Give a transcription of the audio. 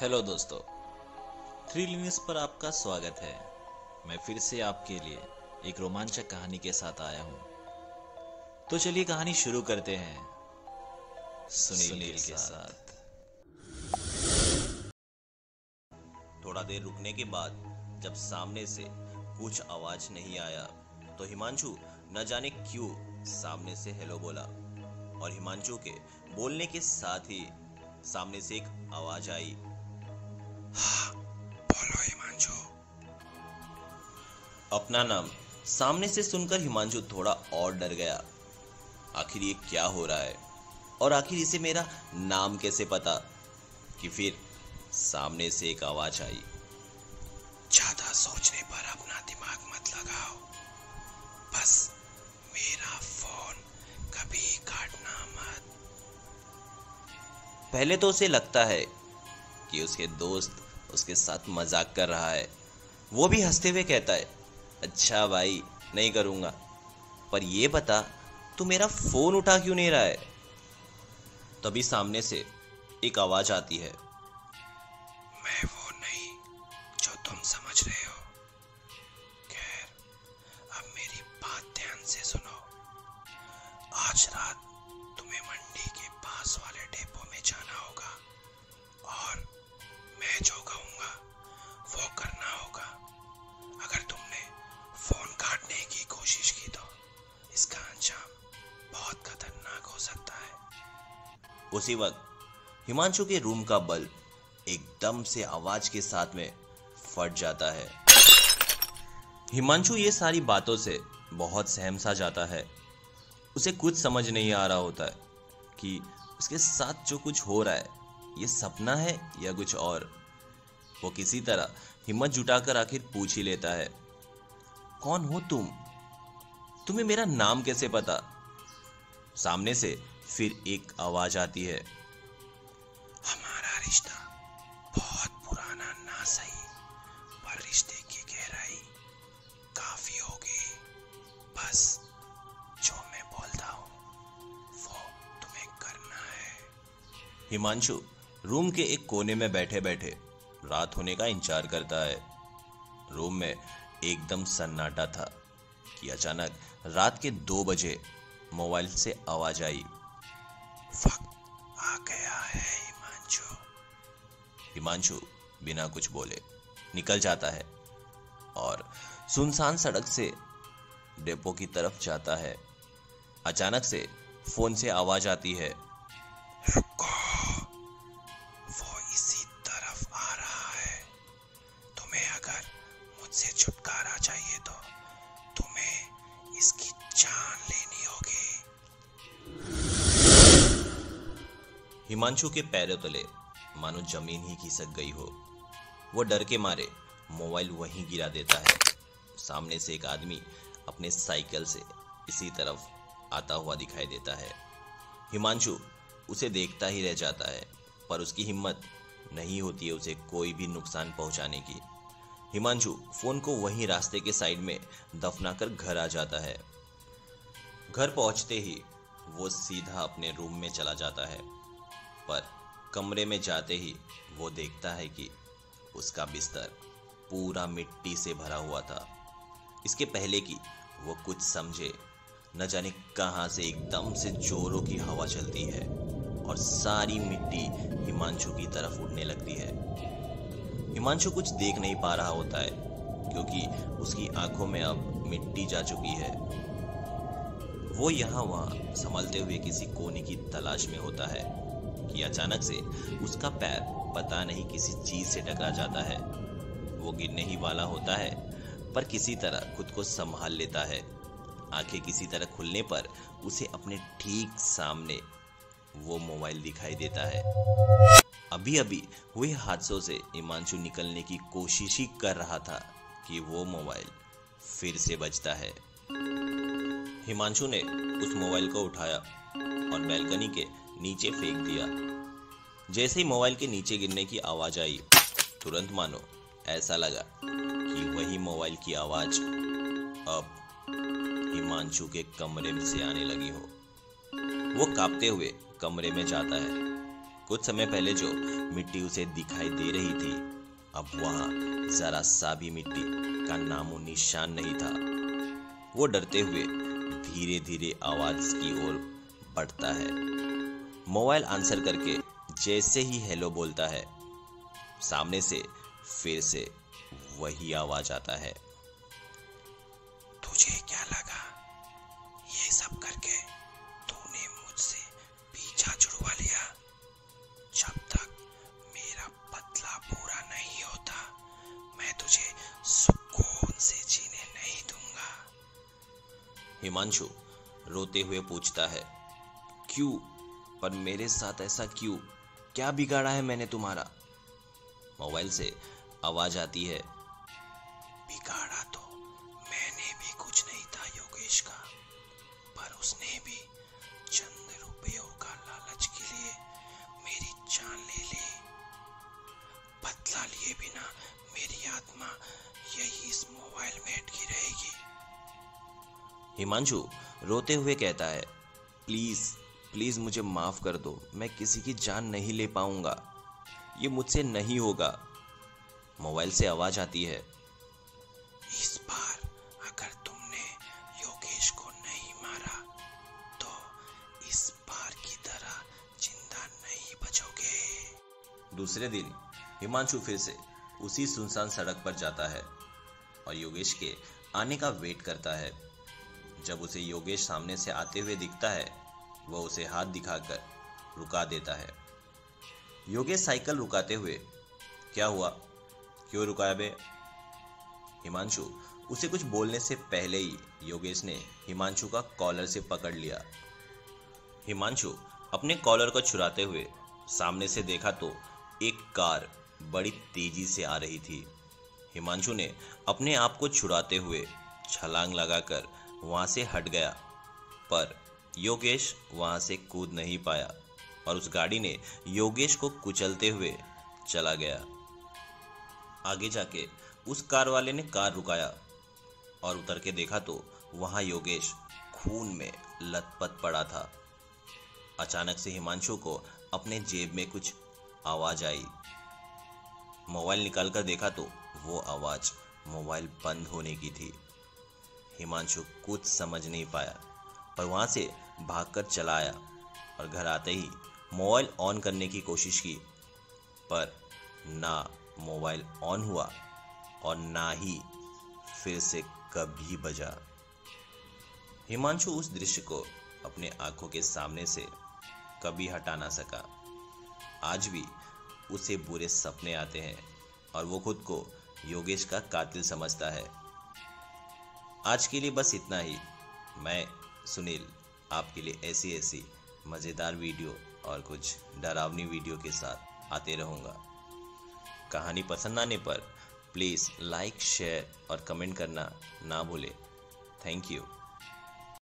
Hello दोस्तों, thrill इन अस पर आपका स्वागत है। मैं फिर से आपके लिए एक रोमांचक कहानी के साथ आया हूं। तो चलिए कहानी शुरू करते हैं सुनील के साथ। थोड़ा देर रुकने के बाद जब सामने से कुछ आवाज नहीं आया तो हिमांशु न जाने क्यों सामने से हेलो बोला और हिमांशु के बोलने के साथ ही सामने से एक आवाज आई, बोलो हिमांशु। अपना नाम सामने से सुनकर हिमांशु थोड़ा और डर गया। आखिर ये क्या हो रहा है और आखिर इसे मेरा नाम कैसे पता? कि फिर सामने से एक आवाज आई, ज्यादा सोचने पर अपना दिमाग मत लगाओ, बस मेरा फोन कभी काटना मत। पहले तो उसे लगता है कि उसके दोस्त उसके साथ मजाक कर रहा है। वो भी हंसते हुए कहता है, अच्छा भाई नहीं करूँगा, पर ये बता तू मेरा फोन उठा क्यों नहीं रहा है? तभी सामने से एक आवाज आती है, मैं वो नहीं जो तुम समझ रहे हो। खैर अब मेरी बात ध्यान से सुनो, आज रात तुम्हें मंडी के पास वाले डेपो में जाना होगा और मैं जो कहूँगा वो करना होगा। अगर तुमने फोन काटने की कोशिश की तो इसका अंजाम बहुत खतरनाक हो सकता है। उसी वक्त हिमांशु के रूम का बल्ब एकदम से आवाज के साथ में फट जाता है। हिमांशु ये सारी बातों से बहुत सहम सा जाता है। उसे कुछ समझ नहीं आ रहा होता है कि उसके साथ जो कुछ हो रहा है ये सपना है या कुछ और। वो किसी तरह हिम्मत जुटाकर आखिर पूछ ही लेता है, कौन हो तुम? तुम्हें मेरा नाम कैसे पता? सामने से फिर एक आवाज आती है, हमारा रिश्ता बहुत पुराना ना सही पर रिश्ते की गहराई काफी होगी। बस जो मैं बोलता हूँ वो तुम्हें करना है। हिमांशु रूम के एक कोने में बैठे बैठे रात होने का इंतजार करता है। रूम में एकदम सन्नाटा था कि अचानक रात के 2 बजे मोबाइल से आवाज आई, वक्त आ गया है हिमांशु। हिमांशु बिना कुछ बोले निकल जाता है और सुनसान सड़क से डेपो की तरफ जाता है। अचानक से फोन से आवाज आती है, रुको, वो इसी तरफ आ रहा है। तुम्हें अगर मुझसे छुटकारा चाहिए तो तुम्हें इसकी जान लेनी होगी। हिमांशु के पैरों तले मानो जमीन ही खिसक गई हो। वो डर के मारे मोबाइल वहीं गिरा देता है। सामने से एक आदमी अपने साइकिल से इसी तरफ आता हुआ दिखाई देता है। हिमांशु उसे देखता ही रह जाता है, पर उसकी हिम्मत नहीं होती है उसे कोई भी नुकसान पहुंचाने की। हिमांशु फोन को वहीं रास्ते के साइड में दफनाकर घर आ जाता है। घर पहुंचते ही वो सीधा अपने रूम में चला जाता है, पर कमरे में जाते ही वो देखता है कि उसका बिस्तर पूरा मिट्टी से भरा हुआ था। इसके पहले कि वो कुछ समझे, न जाने कहां से एकदम से जोरों की हवा चलती है और सारी मिट्टी हिमांशु की तरफ उड़ने लगती है। हिमांशु कुछ देख नहीं पा रहा होता है क्योंकि उसकी आंखों में अब मिट्टी जा चुकी है। वो यहाँ वहाँ संभलते हुए किसी कोने की तलाश में होता है कि अचानक से उसका पैर पता नहीं किसी चीज से टकरा जाता है। वो गिरने ही वाला होता है पर किसी तरह खुद को संभाल लेता है। आंखें किसी तरह खुलने पर उसे अपने ठीक सामने वो मोबाइल दिखाई देता है। अभी अभी हुए हादसों से हिमांशु निकलने की कोशिश ही कर रहा था कि वो मोबाइल फिर से बजता है। हिमांशु ने उस मोबाइल को उठाया और बैल्कनी के नीचे फेंक दिया। जैसे ही मोबाइल के नीचे गिरने की आवाज आई, तुरंत मानो ऐसा लगा कि वही मोबाइल की आवाज अब हिमांशु के कमरे में से आने लगी हो। वो कांपते हुए कमरे में जाता है कुछ समय पहले जो मिट्टी उसे दिखाई दे रही थी, अब वहाँ जरा सा भी मिट्टी का नामो निशान नहीं था। वो डरते हुए धीरे धीरे आवाज की ओर बढ़ता है। मोबाइल आंसर करके जैसे ही हेलो बोलता है, सामने से फिर से वही आवाज आता है। तुझे क्या लगा ये सब करके तूने मुझसे पीछा छुड़वा लिया? जब तक मेरा बदला पूरा नहीं होता मैं तुझे सुकून से जीने नहीं दूंगा। हिमांशु रोते हुए पूछता है, क्यों? पर मेरे साथ ऐसा क्यों? क्या बिगाड़ा है मैंने तुम्हारा? मोबाइल से आवाज आती है, बिगाड़ा तो मैंने भी कुछ नहीं था योगेश का, पर उसने भी चंद रुपयों का लालच के लिए मेरी जान ले ली। बदला लिए बिना मेरी आत्मा यही इस मोबाइल में अटकी रहेगी। हिमांशु रोते हुए कहता है, प्लीज प्लीज मुझे माफ कर दो, मैं किसी की जान नहीं ले पाऊंगा, ये मुझसे नहीं होगा। मोबाइल से आवाज आती है, इस बार अगर तुमने योगेश को नहीं मारा तो इस बार की तरह जिंदा नहीं बचोगे। दूसरे दिन हिमांशु फिर से उसी सुनसान सड़क पर जाता है और योगेश के आने का वेट करता है। जब उसे योगेश सामने से आते हुए दिखता है, वह उसे हाथ दिखाकर रुका देता है। योगेश साइकिल रुकाते हुए, क्या हुआ, क्यों रुकाया बे? हिमांशु उसे कुछ बोलने से पहले ही योगेश ने हिमांशु का कॉलर से पकड़ लिया। हिमांशु अपने कॉलर को छुड़ाते हुए सामने से देखा तो एक कार बड़ी तेजी से आ रही थी। हिमांशु ने अपने आप को छुड़ाते हुए छलांग लगाकर वहां से हट गया, पर योगेश वहां से कूद नहीं पाया और उस गाड़ी ने योगेश को कुचलते हुए चला गया। आगे जाके उस कार वाले ने कार रुकाया और उतर के देखा तो वहां योगेश खून में लथपथ पड़ा था। अचानक से हिमांशु को अपने जेब में कुछ आवाज आई। मोबाइल निकालकर देखा तो वो आवाज मोबाइल बंद होने की थी। हिमांशु कुछ समझ नहीं पाया पर वहां से भागकर चला आया और घर आते ही मोबाइल ऑन करने की कोशिश की, पर ना मोबाइल ऑन हुआ और ना ही फिर से कभी बजा। हिमांशु उस दृश्य को अपने आंखों के सामने से कभी हटा ना सका। आज भी उसे बुरे सपने आते हैं और वो खुद को योगेश का कातिल समझता है। आज के लिए बस इतना ही। मैं सुनील आपके लिए ऐसी ऐसी मज़ेदार वीडियो और कुछ डरावनी वीडियो के साथ आते रहूँगा। कहानी पसंद आने पर प्लीज़ लाइक, शेयर और कमेंट करना ना भूलें। Thank you.